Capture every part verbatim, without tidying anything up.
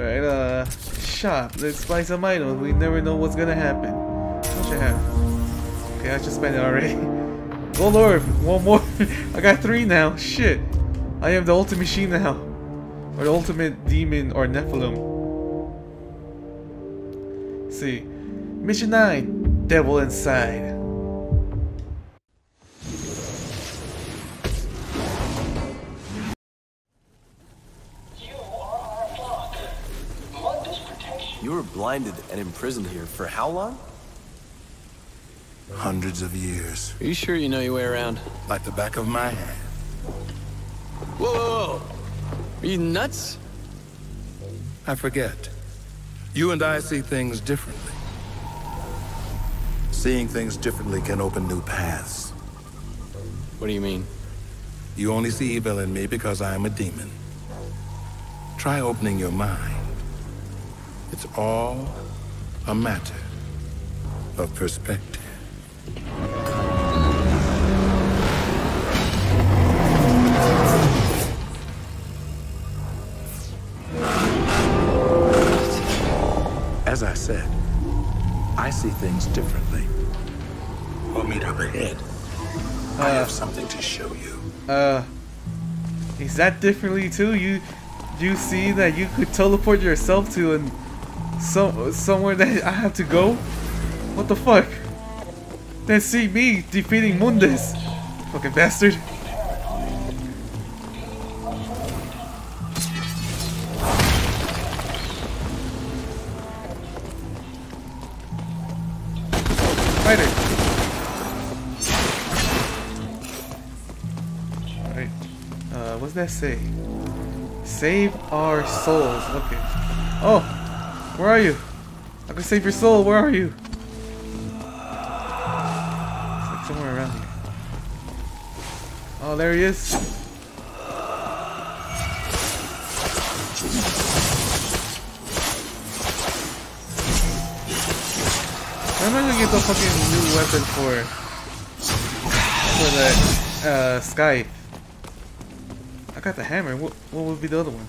Alright, uh, shop. Let's buy some items. We never know what's gonna happen. What should I have? Okay, I should spend it already. Oh lord, one more. I got three now. Shit. I am the ultimate machine now. Or the ultimate demon or Nephilim. Let's see. Mission nine. Devil Inside. You were blinded and imprisoned here for how long? Hundreds of years. Are you sure you know your way around? Like the back of my hand. Whoa, whoa, whoa! Are you nuts? I forget. You and I see things differently. Seeing things differently can open new paths. What do you mean? You only see evil in me because I am a demon. Try opening your mind. It's all a matter of perspective. As I said, I see things differently. We'll meet up ahead. Uh, I have something to show you. Uh, is that differently too? You, you see that you could teleport yourself to and. So, somewhere that I have to go? What the fuck? Then see me defeating Mundus! Fucking bastard! Fight it! Alright. Uh, what's that say? Save our souls. Okay. Oh! Where are you? I can save your soul. Where are you? It's like somewhere around here. Oh, there he is. I'm not gonna get the fucking new weapon for for that uh, Skype. I got the hammer. What what would be the other one?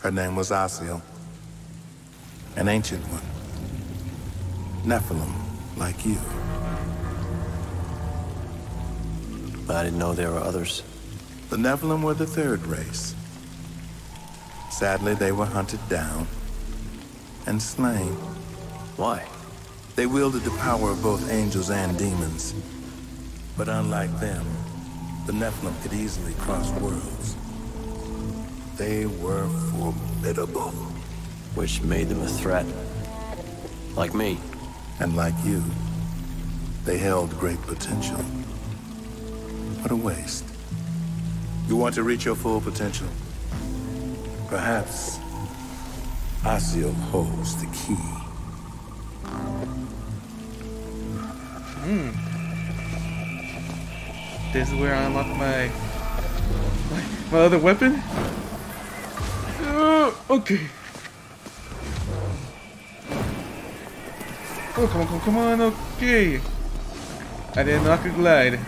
Her name was Asiel, an ancient one, Nephilim, like you. I didn't know there were others. The Nephilim were the third race. Sadly, they were hunted down and slain. Why? They wielded the power of both angels and demons. But unlike them, the Nephilim could easily cross worlds. They were formidable. Which made them a threat. Like me. And like you. They held great potential. What a waste. You want to reach your full potential? Perhaps Asiel holds the key. Hmm. This is where I unlock my... my other weapon? Uh, okay. Oh, come on, come on, come on, okay. I didn't know I could glide.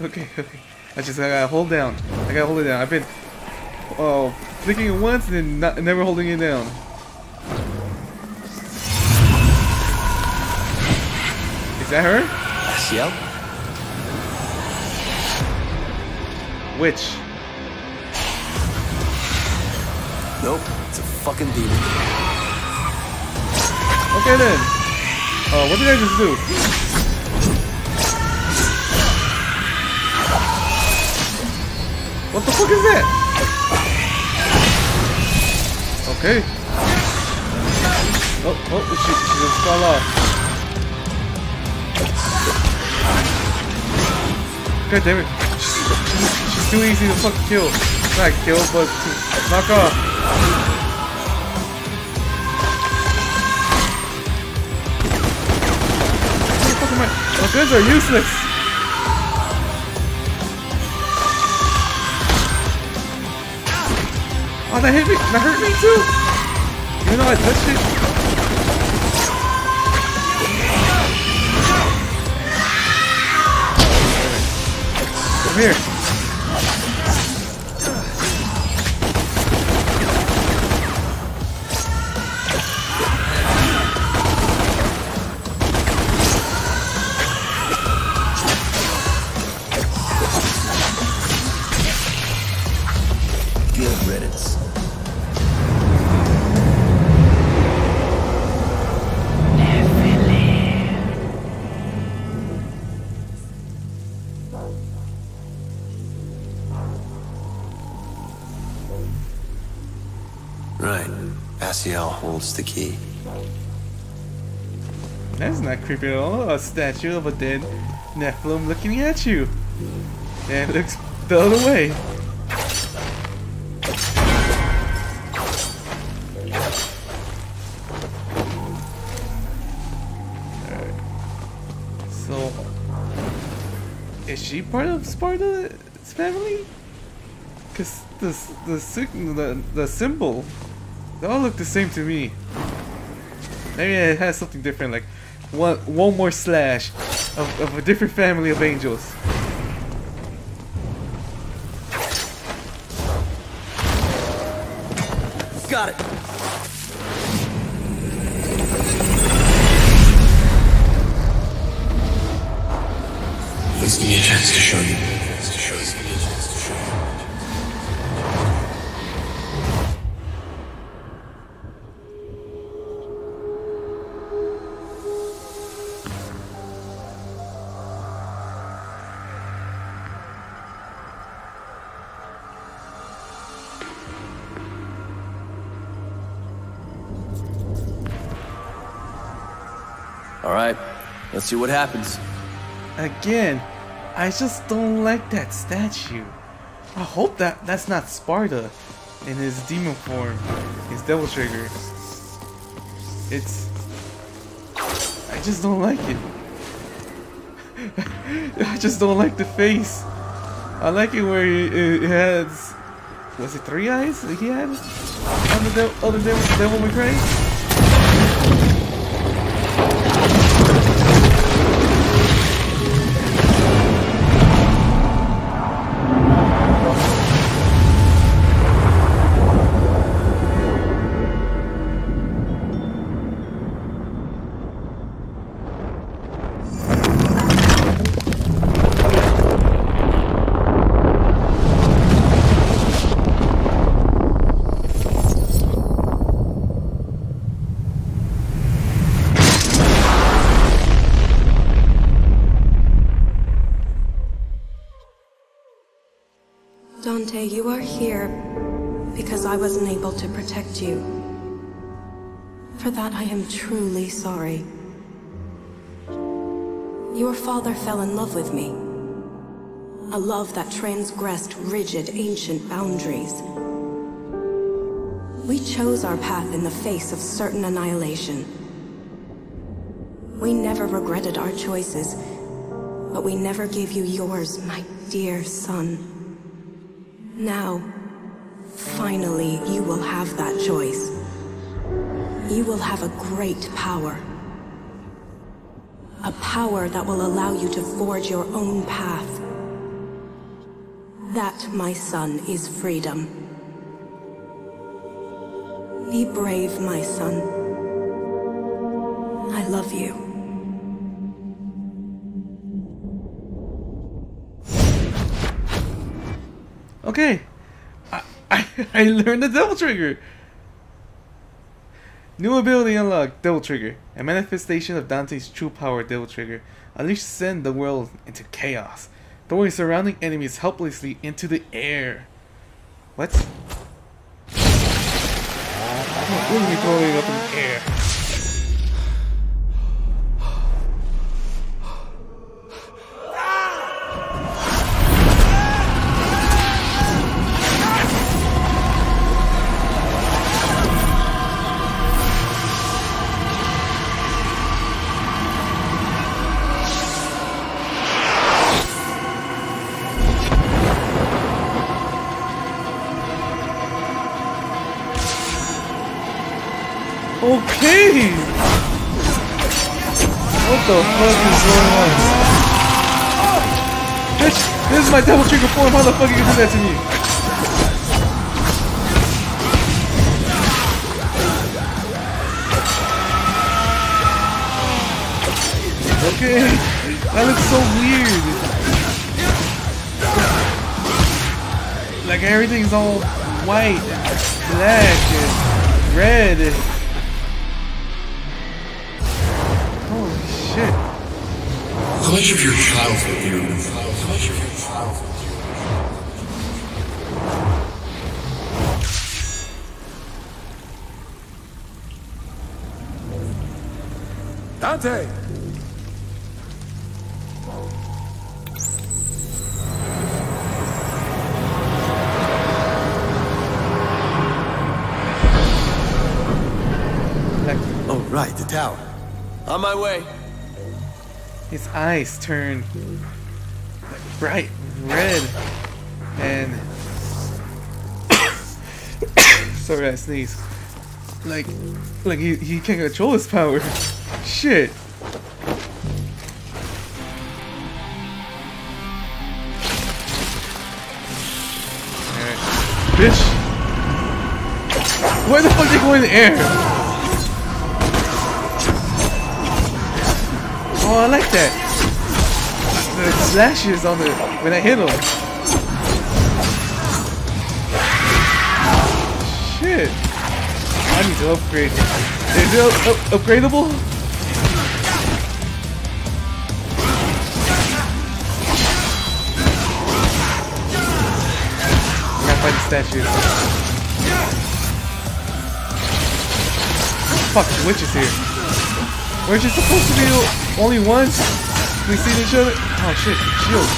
Okay, okay. I just I gotta hold down. I gotta hold it down. I've been oh, flicking it once and then not, never holding it down. Is that her? Yep. Which? Nope, it's a fucking demon. Okay then. Uh, what did I just do? What the fuck is that? Okay. Oh, oh, she, she just fell off. God damn it. She's, she's too easy to fucking kill. Not kill, but to knock off. My guns are useless. Oh, that hit me. That hurt me too. You know I touched it. Come here. Holds the key. That's not creepy at all. A statue of a dead Nephilim looking at you. And it looks the other way. Alright. So, is she part of Sparda's family? Because the, the, the, the symbol. They all look the same to me. Maybe it has something different, like one one more slash of, of a different family of angels. Got it. Let's give me a chance to show you. To show you. Let's see what happens. Again, I just don't like that statue. I hope that that's not Sparda in his demon form, his Devil Trigger. It's... I just don't like it. I just don't like the face. I like it where it has... Was it three eyes that he had? On the devil, other devil, devil McRae? Dante, you are here because I wasn't able to protect you. For that, I am truly sorry. Your father fell in love with me. A love that transgressed rigid, ancient boundaries. We chose our path in the face of certain annihilation. We never regretted our choices, but we never gave you yours, my dear son. Now, finally, you will have that choice. You will have a great power. A power that will allow you to forge your own path. That, my son, is freedom. Be brave, my son. I love you. Okay, I, I, I learned the Devil Trigger! New ability unlocked, Devil Trigger. A manifestation of Dante's true power, Devil Trigger. Unleash send the world into chaos, throwing surrounding enemies helplessly into the air. What? Oh, what are we throwing up in the air? Okay! What the fuck is going on? This, this my Devil Trigger form, how the fuck you gonna do that to me? Okay, that looks so weird. Like everything's all white, black, and red. And holy shit. How much of your childhood you how much of your childhood? Dante! Oh, right, the tower. On my way. His eyes turn bright red and sorry I sneezed. Like like he, he can't control his power. Shit. Alright. Bitch. Why the fuck did they go in the air? Oh, I like that. The slashes on the when I hit him. Shit. I need to upgrade. Is it up up upgradable? I gotta find the statues. Fuck, the witch is here. We're just supposed to be only once we see each other. Oh shit, shield.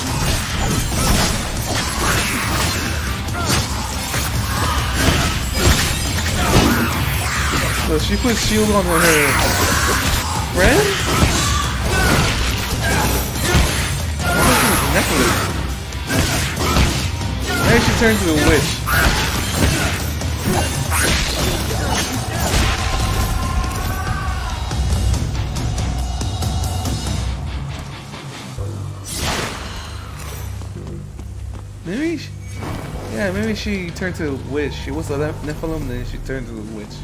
So she put shield on her friend? I necklace. And she turned to a witch. Maybe she, yeah, maybe she turned to a witch. She was a Nephilim, then she turned to a witch.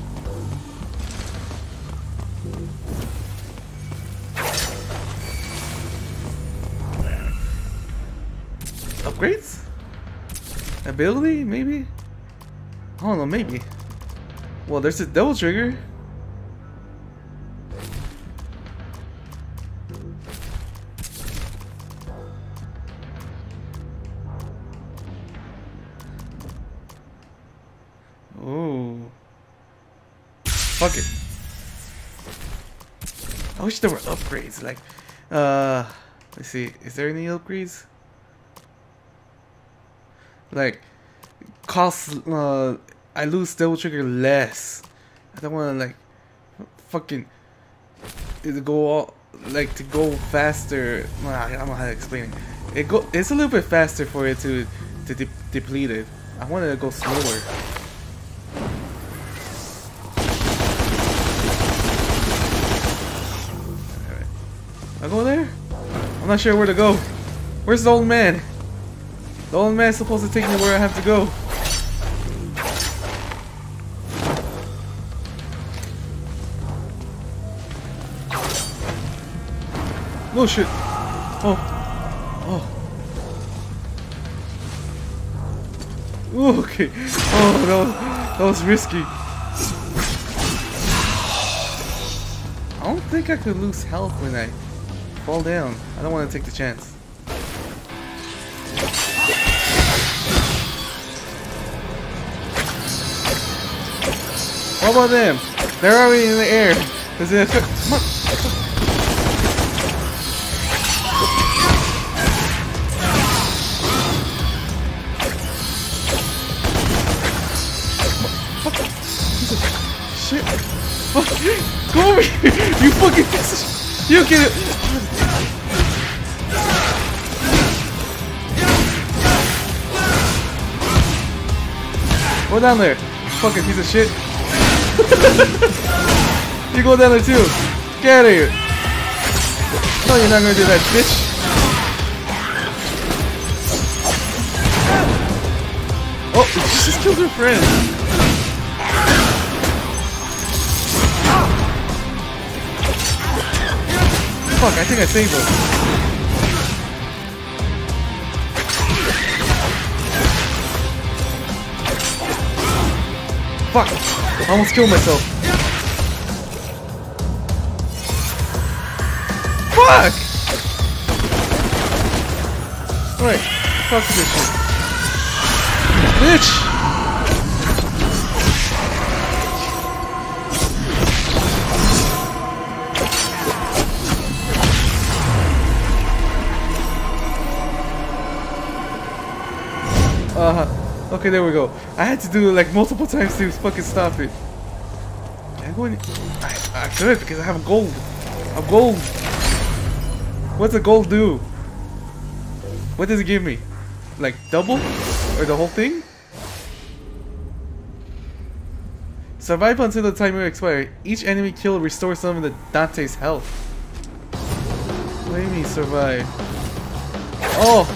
Upgrades? Ability, maybe? I don't know, maybe. Well, there's a Devil Trigger. Fuck it. I wish there were upgrades. Like, uh, let's see. Is there any upgrades? Like, cost. Uh, I lose Devil Trigger less. I don't want to like, fucking, it go all, like to go faster. I don't know how to explain it. It go. It's a little bit faster for it to to de deplete it. I want it to go slower. I go there? I'm not sure where to go. Where's the old man? The old man's supposed to take me where I have to go. No shit. Oh. Oh. Ooh, okay. Oh, that was, that was risky. I don't think I could lose health when I fall down. I don't want to take the chance. What about them? They're already in the air. Does it affect? Come on. Shit. Go over here. You fucking. You get it. Go down there, fucking piece of shit. You go down there too. Get out of here. No, you're not gonna do that, bitch. Oh, she just killed her friend. Fuck, I think I saved her. Fuck! I almost killed myself. Fuck! Alright, fuck this shit. Bitch! Uh-huh. Okay, there we go. I had to do it like multiple times to fucking stop it. Can I go in? I, I could because I have gold. I'm gold. What's a gold do? What does it give me? Like double? Or the whole thing? Survive until the timer expires. Each enemy kill restores some of the Dante's health. What do you mean survive? Oh!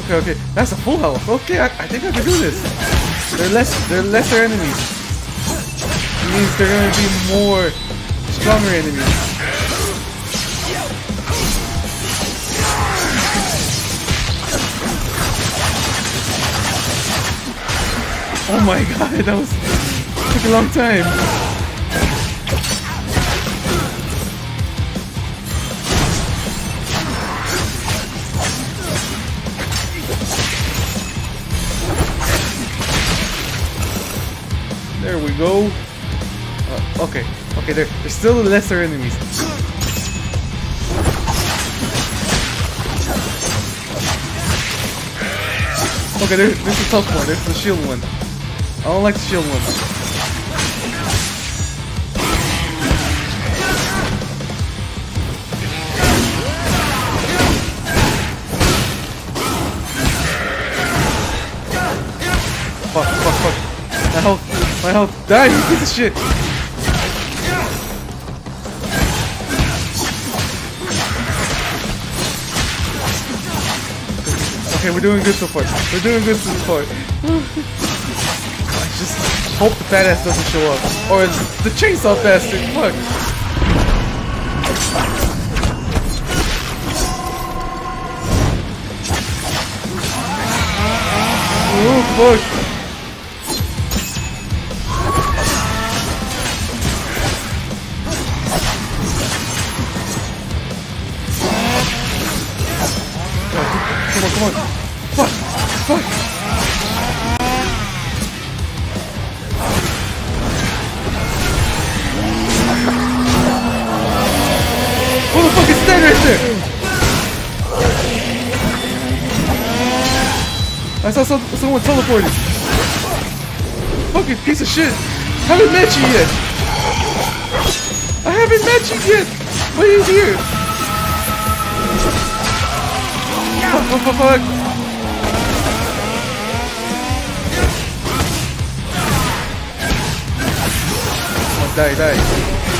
Okay, okay, that's a full health. Okay, I, I think I can do this. They're less, they're lesser enemies. It means they're gonna be more stronger enemies. Oh my god, that was took a long time. There we go. Uh, okay, okay, they're, they're still lesser enemies. Okay, there's a tough one. There's the shield one. I don't like the shield one. Fuck, fuck, fuck. My health. My health. Die, you piece of shit! Okay, we're doing good so far. We're doing good so far. I just hope the badass doesn't show up. Or the chainsaw bastard. Fuck. Oh, fuck. Come on. Fuck! Fuck! What the fuck is that right there? I saw some, someone teleported. Fucking piece of shit. I haven't met you yet. I haven't met you yet. Why are you here? Fuck, fuck, fuck, fuck. Oh, die, die.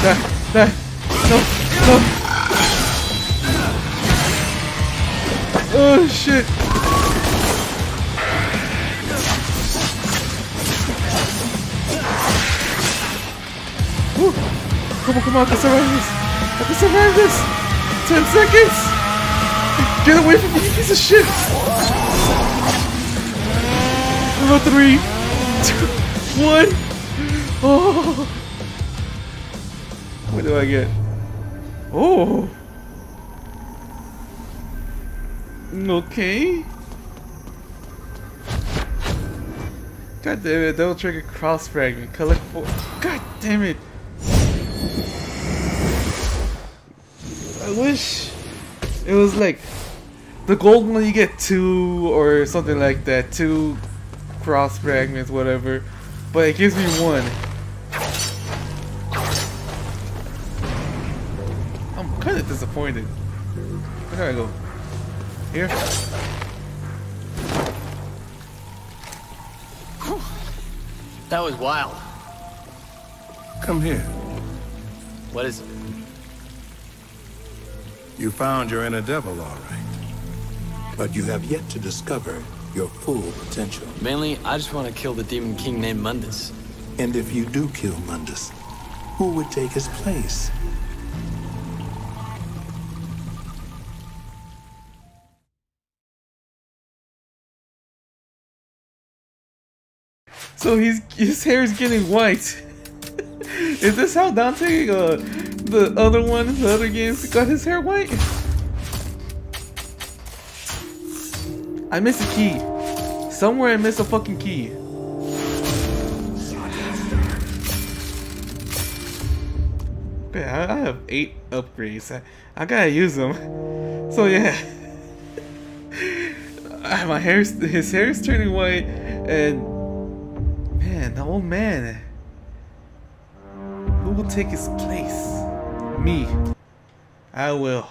Die, die. No, no. Oh, shit. Woo. Come on, come on. I can survive this. I can survive this. Ten seconds. Get away from me, you piece of shit! About three, two, one. Oh. What do I get? Oh. Okay. God damn it! Devil Trigger cross fragment. Collect four. God damn it! I wish it was like. The gold one you get two or something like that, two cross fragments, whatever. But it gives me one. I'm kind of disappointed. Where do I go? Here? That was wild. Come here. What is it? You found your inner devil, all right. But you have yet to discover your full potential. Mainly, I just want to kill the demon king named Mundus. And if you do kill Mundus, who would take his place? So he's, his hair is getting white. Is this how Dante, uh, the other one, the other games, got his hair white? I missed a key. Somewhere I missed a fucking key. Man, I have eight upgrades. I, I gotta use them. So yeah. My hair's, his hair is turning white, and man, the old man. Who will take his place? Me. I will.